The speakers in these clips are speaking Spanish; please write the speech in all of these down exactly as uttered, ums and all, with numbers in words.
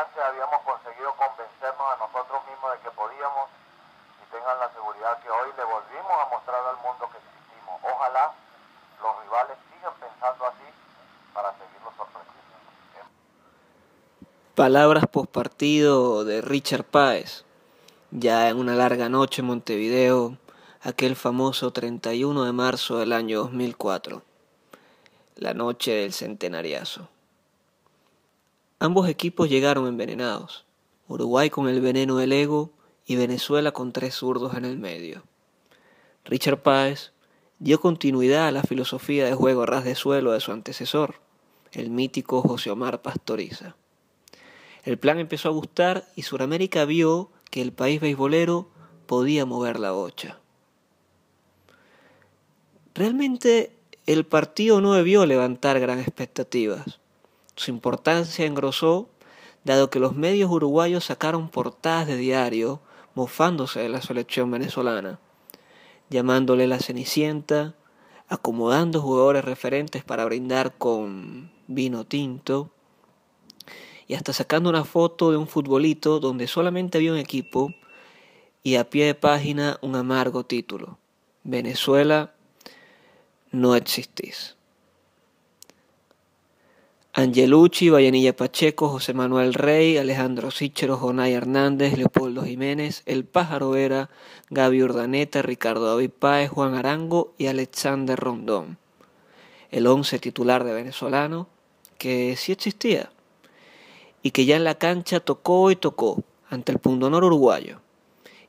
antes habíamos conseguido convencernos a nosotros mismos de que podíamos, y tengan la seguridad que hoy le volvimos a mostrar al mundo que existimos. Ojalá los rivales sigan pensando así para seguirnos sorprendiendo. Palabras postpartido de Richard Páez. Ya en una larga noche en Montevideo, aquel famoso treinta y uno de marzo del año dos mil cuatro, la noche del Centenariazo. Ambos equipos llegaron envenenados, Uruguay con el veneno del ego y Venezuela con tres zurdos en el medio. Richard Páez dio continuidad a la filosofía de juego ras de suelo de su antecesor, el mítico José Omar Pastoriza. El plan empezó a gustar y Sudamérica vio que el país beisbolero podía mover la bocha. Realmente el partido no debió levantar grandes expectativas. Su importancia engrosó, dado que los medios uruguayos sacaron portadas de diario mofándose de la selección venezolana, llamándole la Cenicienta, acomodando jugadores referentes para brindar con vino tinto, y hasta sacando una foto de un futbolito donde solamente había un equipo y a pie de página un amargo título: Venezuela, no existís. Angelucci, Vallenilla Pacheco, José Manuel Rey, Alejandro Sichero, Jonay Hernández, Leopoldo Jiménez, El Pájaro Era, Gaby Urdaneta, Ricardo David Páez, Juan Arango y Alexander Rondón. El once titular de venezolano que sí existía, y que ya en la cancha tocó y tocó ante el pundonor uruguayo.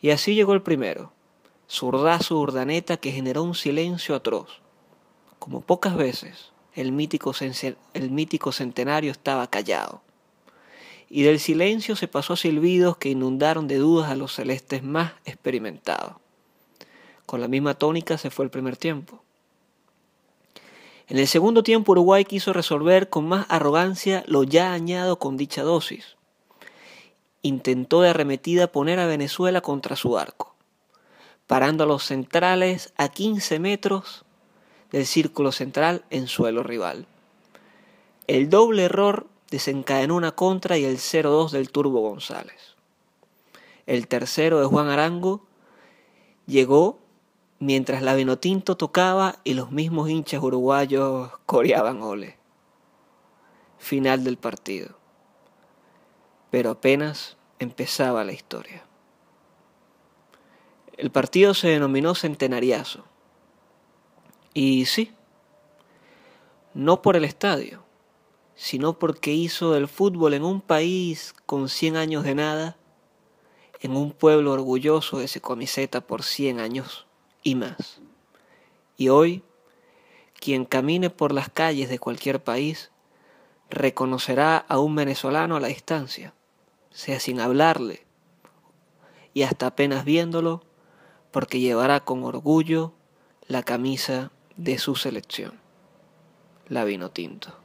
Y así llegó el primero, zurdazo Urdaneta, que generó un silencio atroz. Como pocas veces, el mítico, el mítico centenario estaba callado. Y del silencio se pasó a silbidos que inundaron de dudas a los celestes más experimentados. Con la misma tónica se fue el primer tiempo. En el segundo tiempo Uruguay quiso resolver con más arrogancia lo ya añado con dicha dosis. Intentó de arremetida poner a Venezuela contra su arco, parando a los centrales a quince metros del círculo central en suelo rival. El doble error desencadenó una contra y el cero dos del Turbo González. El tercero de Juan Arango llegó mientras la Vinotinto tocaba y los mismos hinchas uruguayos coreaban ole. Final del partido. Pero apenas empezaba la historia. El partido se denominó Centenariazo. Y sí, no por el estadio, sino porque hizo del fútbol en un país con cien años de nada, en un pueblo orgulloso de su camiseta por cien años. Y más. Y hoy, quien camine por las calles de cualquier país reconocerá a un venezolano a la distancia, sea sin hablarle y hasta apenas viéndolo, porque llevará con orgullo la camisa de su selección, la Vinotinto.